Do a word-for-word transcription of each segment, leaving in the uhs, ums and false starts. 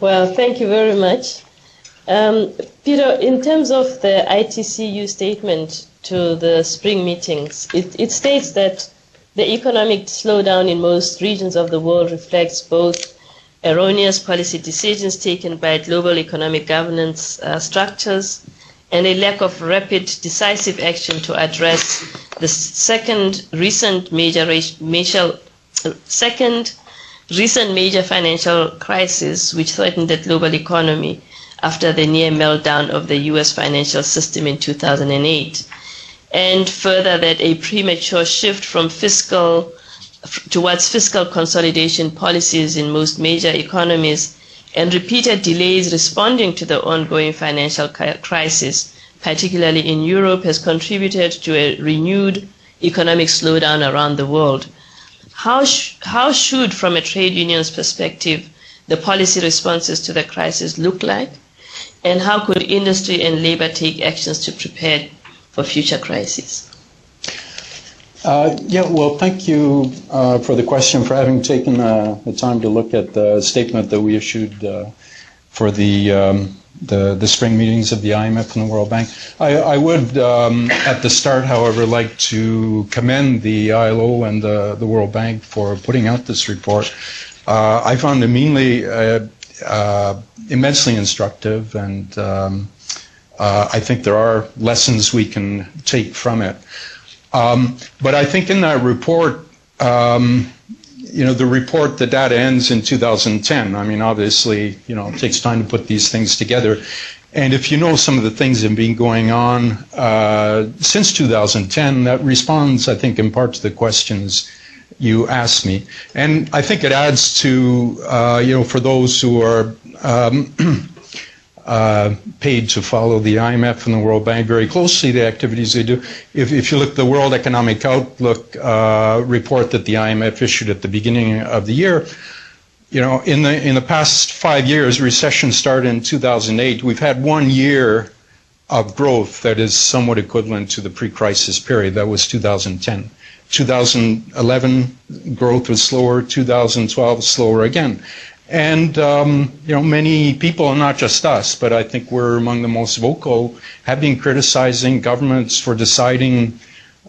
Well, thank you very much. Um, Peter, in terms of the I T C U statement to the spring meetings, it, it states that the economic slowdown in most regions of the world reflects both erroneous policy decisions taken by global economic governance uh, structures and a lack of rapid, decisive action to address the second recent major, major, second recent major financial crisis which threatened the global economy after the near meltdown of the U S financial system in two thousand eight. And further, that a premature shift from fiscal towards fiscal consolidation policies in most major economies and repeated delays responding to the ongoing financial crisis, particularly in Europe, has contributed to a renewed economic slowdown around the world. How, sh how should, from a trade union's perspective, the policy responses to the crisis look like? And how could industry and labor take actions to prepare for future crises? Uh, yeah, well, thank you uh, for the question, for having taken uh, the time to look at the statement that we issued uh, for the, um, the the spring meetings of the I M F and the World Bank. I, I would, um, at the start, however, like to commend the I L O and the, the World Bank for putting out this report. Uh, I found it mainly uh, uh, immensely instructive, and um, uh, I think there are lessons we can take from it. Um, but I think in that report, um, you know, the report, the data ends in two thousand ten. I mean, obviously, you know, it takes time to put these things together. And if you know some of the things that have been going on uh, since two thousand ten, that responds, I think, in part to the questions you asked me. And I think it adds to, uh, you know, for those who are um, Uh, paid to follow the I M F and the World Bank very closely, the activities they do. If, if you look at the World Economic Outlook uh, report that the I M F issued at the beginning of the year, you know, in the in the past five years, recession started in two thousand eight. We've had one year of growth that is somewhat equivalent to the pre-crisis period. That was two thousand ten. two thousand eleven, growth was slower. two thousand twelve, slower again. And, um, you know, many people, and not just us, but I think we're among the most vocal, have been criticizing governments for deciding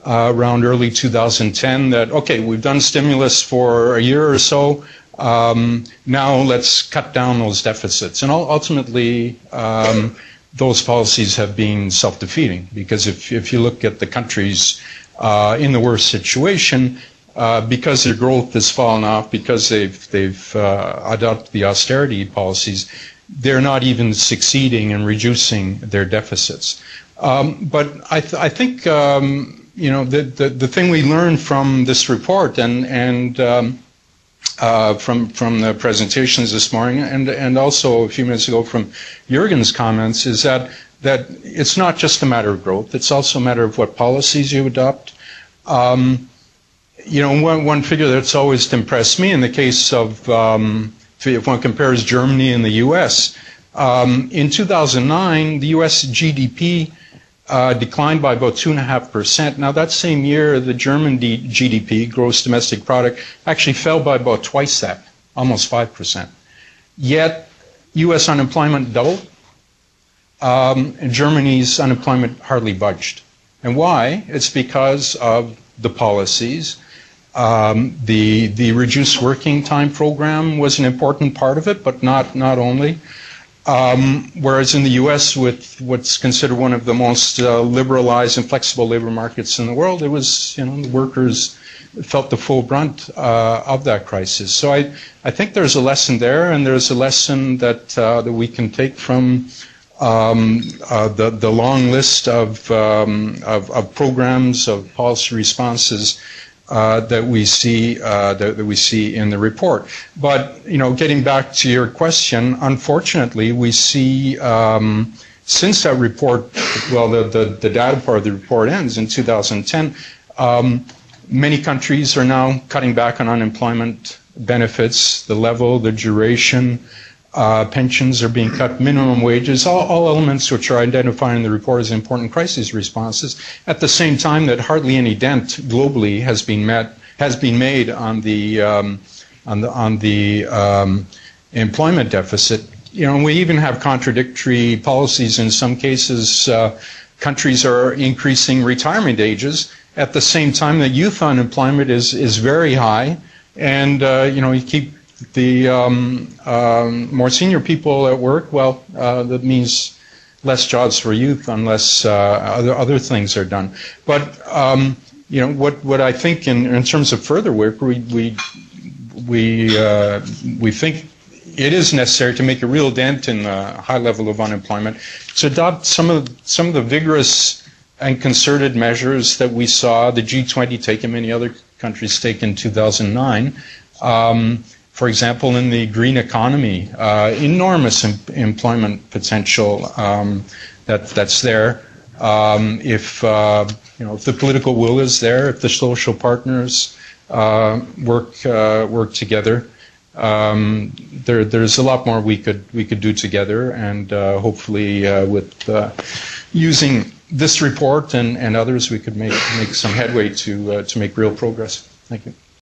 uh, around early two thousand ten that, okay, we've done stimulus for a year or so, um, now let's cut down those deficits. And ultimately, um, those policies have been self-defeating, because if, if you look at the countries uh, in the worst situation, Uh, because their growth has fallen off, because they've, they've uh, adopted the austerity policies, they're not even succeeding in reducing their deficits. Um, but I, th I think, um, you know, the, the, the thing we learned from this report and, and um, uh, from, from the presentations this morning and, and also a few minutes ago from Jürgen's comments is that, that it's not just a matter of growth, it's also a matter of what policies you adopt. Um, You know, one, one figure that's always impressed me in the case of, um, if one compares Germany and the U S, um, in two thousand nine, the U S G D P uh, declined by about two point five percent. Now, that same year, the German G D P, gross domestic product, actually fell by about twice that, almost five percent. Yet, U S unemployment doubled, um, and Germany's unemployment hardly budged. And why? It's because of the policies. Um, the the reduced working time program was an important part of it, but not not only. Um, whereas in the U S, with what's considered one of the most uh, liberalized and flexible labor markets in the world, it was, you know, the workers felt the full brunt uh, of that crisis. So I I think there's a lesson there, and there's a lesson that uh, that we can take from Um, uh, the, the long list of, um, of, of programs, of policy responses uh, that we see uh, that, that we see in the report. But, you know, getting back to your question, unfortunately, we see um, since that report, well, the, the, the data part of the report ends in two thousand ten, um, many countries are now cutting back on unemployment benefits, the level, the duration. Uh, pensions are being cut, minimum wages, all, all elements which are identified in the report as important crisis responses, at the same time that hardly any dent globally has been met, has been made on the, um, on the, on the um, employment deficit. you know, and we even have contradictory policies in some cases. Uh, countries are increasing retirement ages at the same time that youth unemployment is is very high, and uh, you know, you keep the um, um, more senior people at work. Well, uh, that means less jobs for youth unless uh, other other things are done. But um, you know, what what I think in in terms of further work, we we we uh, we think it is necessary to make a real dent in the high level of unemployment, to adopt some of some of the vigorous and concerted measures that we saw the G twenty take and many other countries take in two thousand nine. Um, for example, in the green economy, uh, enormous em employment potential um, that that's there um, if uh, you know, if the political will is there, if the social partners uh, work uh, work together. Um, there, there's a lot more we could we could do together, and uh, hopefully uh, with uh, using this report and, and others, we could make make some headway to uh, to make real progress. Thank you.